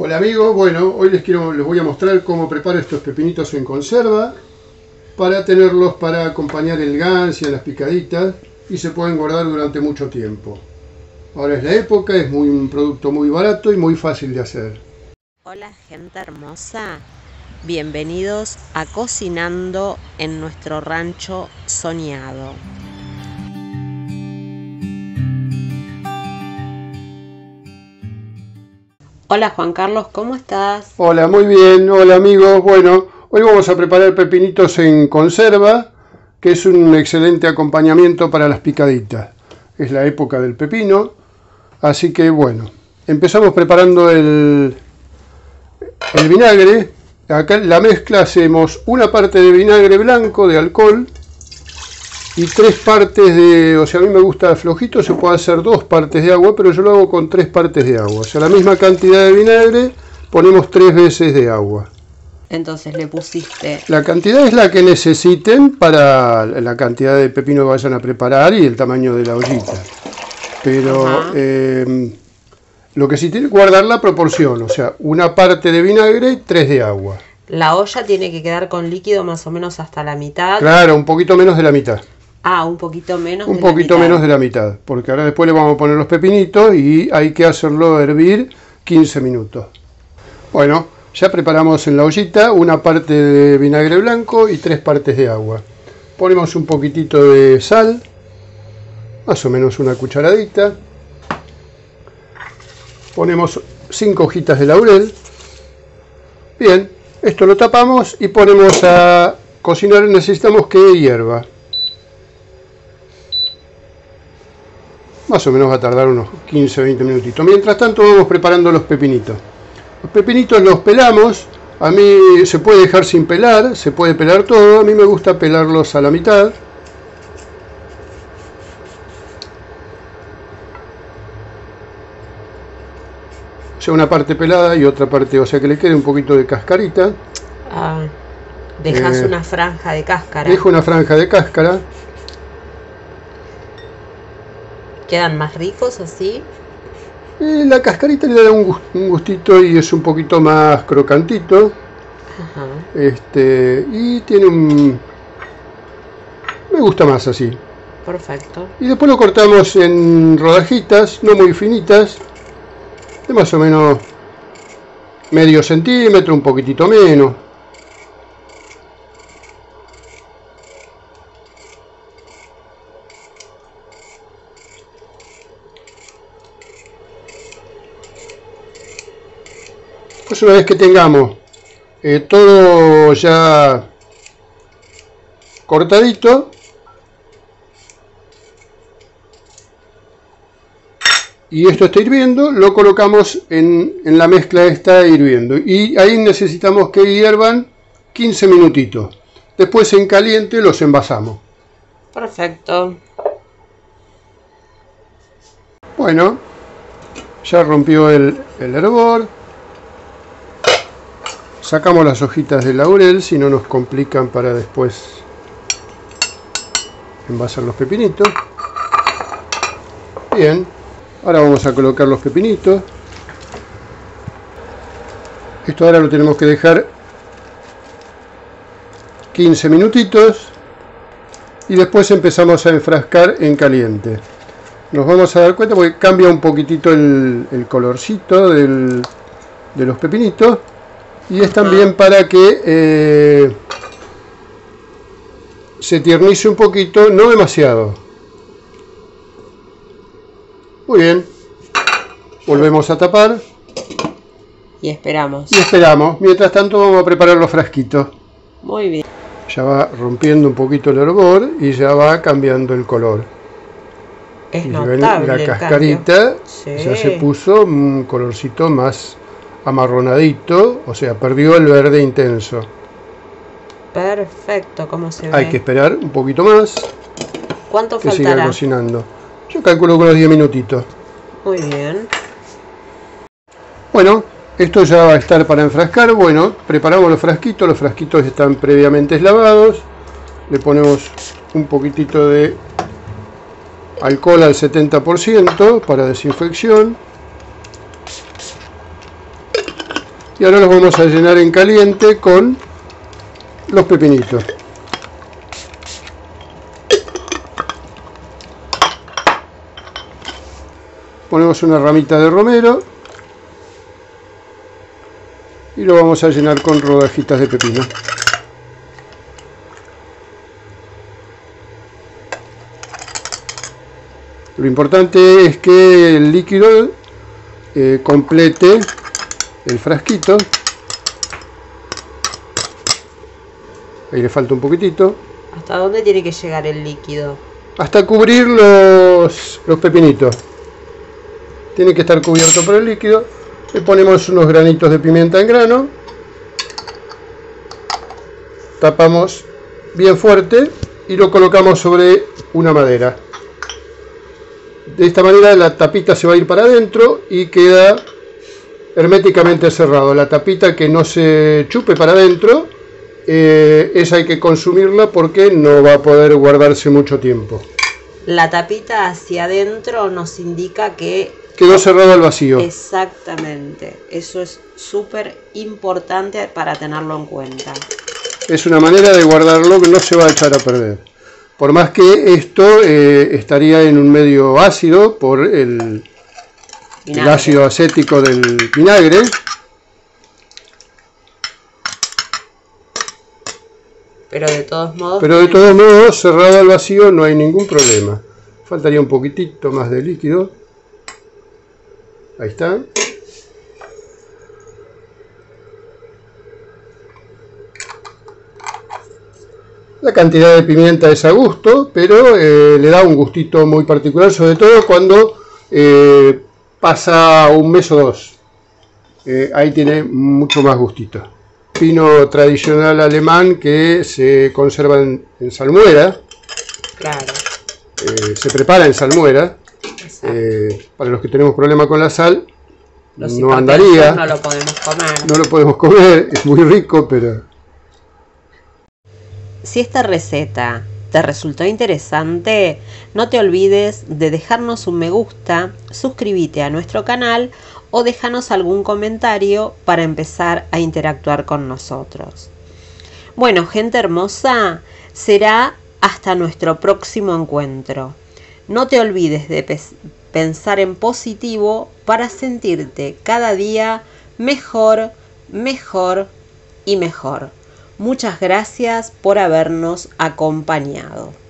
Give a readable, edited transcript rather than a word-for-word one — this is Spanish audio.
Hola amigos, bueno, hoy les voy a mostrar cómo preparo estos pepinitos en conserva para tenerlos para acompañar el gancia, las picaditas, y se pueden guardar durante mucho tiempo. Ahora es la época, es un producto muy barato y muy fácil de hacer. Hola gente hermosa, bienvenidos a Cocinando en nuestro rancho soñado. Hola Juan Carlos, ¿cómo estás? Hola, muy bien, hola amigos. Bueno, hoy vamos a preparar pepinitos en conserva, que es un excelente acompañamiento para las picaditas. Es la época del pepino, así que bueno, empezamos preparando el vinagre. Acá en la mezcla hacemos una parte de vinagre blanco, de alcohol, y tres partes de, o sea, a mí me gusta flojito, se puede hacer dos partes de agua, pero yo lo hago con tres partes de agua. O sea, la misma cantidad de vinagre, ponemos tres veces de agua. Entonces le pusiste... La cantidad es la que necesiten para la cantidad de pepino que vayan a preparar y el tamaño de la ollita. Pero lo que sí tiene que guardar la proporción, o sea, una parte de vinagre y tres de agua. La olla tiene que quedar con líquido más o menos hasta la mitad. Claro, un poquito menos de la mitad. Ah, un poquito menos. Un poquito menos de la mitad, porque ahora después le vamos a poner los pepinitos y hay que hacerlo hervir 15 minutos. Bueno, ya preparamos en la ollita una parte de vinagre blanco y tres partes de agua. Ponemos un poquitito de sal, más o menos una cucharadita. Ponemos 5 hojitas de laurel. Bien, esto lo tapamos y ponemos a cocinar. Necesitamos que hierva. Más o menos va a tardar unos 15-20 minutitos. Mientras tanto vamos preparando los pepinitos. Los pepinitos los pelamos. A mí se puede dejar sin pelar, se puede pelar todo. A mí me gusta pelarlos a la mitad. O sea, una parte pelada y otra parte, o sea que le quede un poquito de cascarita. Ah, dejas una franja de cáscara. Dejo una franja de cáscara. ¿Quedan más ricos así? La cascarita le da un gustito y es un poquito más crocantito. Ajá. Y tiene un... Me gusta más así. Perfecto. Y después lo cortamos en rodajitas, no muy finitas, de más o menos medio centímetro, un poquitito menos. Pues una vez que tengamos todo ya cortadito y esto está hirviendo, lo colocamos en la mezcla esta hirviendo, y ahí necesitamos que hiervan 15 minutitos. Después en caliente los envasamos. Perfecto. Bueno, ya rompió el hervor. Sacamos las hojitas de laurel, si no nos complican para después envasar los pepinitos. Bien, ahora vamos a colocar los pepinitos. Esto ahora lo tenemos que dejar 15 minutitos y después empezamos a enfrascar en caliente. Nos vamos a dar cuenta porque cambia un poquitito el colorcito de los pepinitos. Y es también para que se tiernice un poquito, no demasiado. Muy bien. Volvemos a tapar. Y esperamos. Y esperamos. Mientras tanto vamos a preparar los frasquitos. Muy bien. Ya va rompiendo un poquito el hervor y ya va cambiando el color. Es notable. La cascarita ya se puso un colorcito más amarronadito, o sea, perdió el verde intenso. Perfecto, como se ve. Hay que esperar un poquito más. ¿Cuánto faltará? Que siga cocinando. Yo calculo con unos 10 minutitos. Muy bien. Bueno, esto ya va a estar para enfrascar. Bueno, preparamos los frasquitos. Los frasquitos están previamente lavados. Le ponemos un poquitito de alcohol al 70% para desinfección. y ahora los vamos a llenar en caliente con los pepinitos. Ponemos una ramita de romero y lo vamos a llenar con rodajitas de pepino. Lo importante es que el líquido complete el frasquito. Ahí le falta un poquitito. ¿Hasta dónde tiene que llegar el líquido? Hasta cubrir los pepinitos. Tiene que estar cubierto por el líquido. Le ponemos unos granitos de pimienta en grano. Tapamos bien fuerte y lo colocamos sobre una madera. De esta manera la tapita se va a ir para adentro y queda herméticamente cerrado. La tapita que no se chupe para adentro, esa hay que consumirla porque no va a poder guardarse mucho tiempo. La tapita hacia adentro nos indica que quedó cerrado al vacío. Exactamente, eso es súper importante para tenerlo en cuenta. Es una manera de guardarlo que no se va a echar a perder. Por más que esto estaría en un medio ácido por el ácido acético del vinagre. Pero de todos modos, cerrado al vacío no hay ningún problema. Faltaría un poquitito más de líquido. Ahí está. La cantidad de pimienta es a gusto, pero le da un gustito muy particular, sobre todo cuando pasa un mes o dos. Ahí tiene mucho más gustito. Pino tradicional alemán que se conserva en salmuera. Claro. Se prepara en salmuera. Para los que tenemos problemas con la sal, no andaría. No lo podemos comer. No lo podemos comer, es muy rico, pero... Si esta receta te resultó interesante, no te olvides de dejarnos un me gusta, suscríbete a nuestro canal o déjanos algún comentario para empezar a interactuar con nosotros. Bueno, gente hermosa, será hasta nuestro próximo encuentro. No te olvides de pensar en positivo para sentirte cada día mejor, mejor y mejor. Muchas gracias por habernos acompañado.